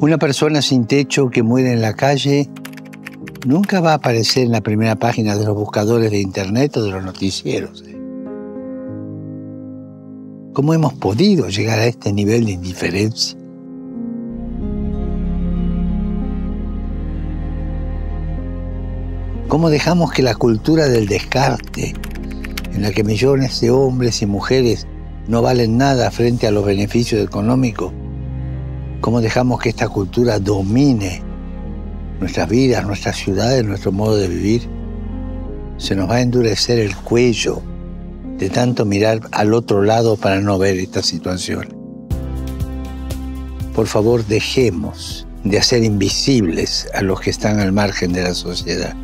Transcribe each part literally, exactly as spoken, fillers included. Una persona sin techo que muere en la calle nunca va a aparecer en la primera página de los buscadores de Internet o de los noticieros. ¿Cómo hemos podido llegar a este nivel de indiferencia? ¿Cómo dejamos que la cultura del descarte, en la que millones de hombres y mujeres no valen nada frente a los beneficios económicos, cómo dejamos que esta cultura domine nuestras vidas, nuestras ciudades, nuestro modo de vivir? Se nos va a endurecer el cuello de tanto mirar al otro lado para no ver esta situación. Por favor, dejemos de hacer invisibles a los que están al margen de la sociedad,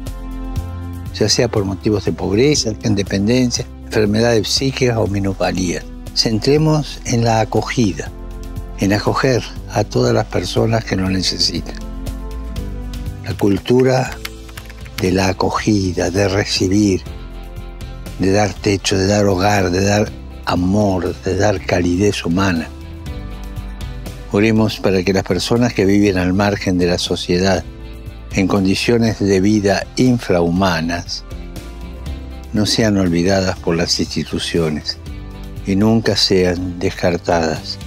ya sea por motivos de pobreza, dependencia, enfermedades psíquicas o minusvalía. Centremos en la acogida, en acoger a todas las personas que lo necesitan. La cultura de la acogida, de recibir, de dar techo, de dar hogar, de dar amor, de dar calidez humana. Oremos para que las personas que viven al margen de la sociedad, en condiciones de vida infrahumanas, no sean olvidadas por las instituciones y nunca sean descartadas.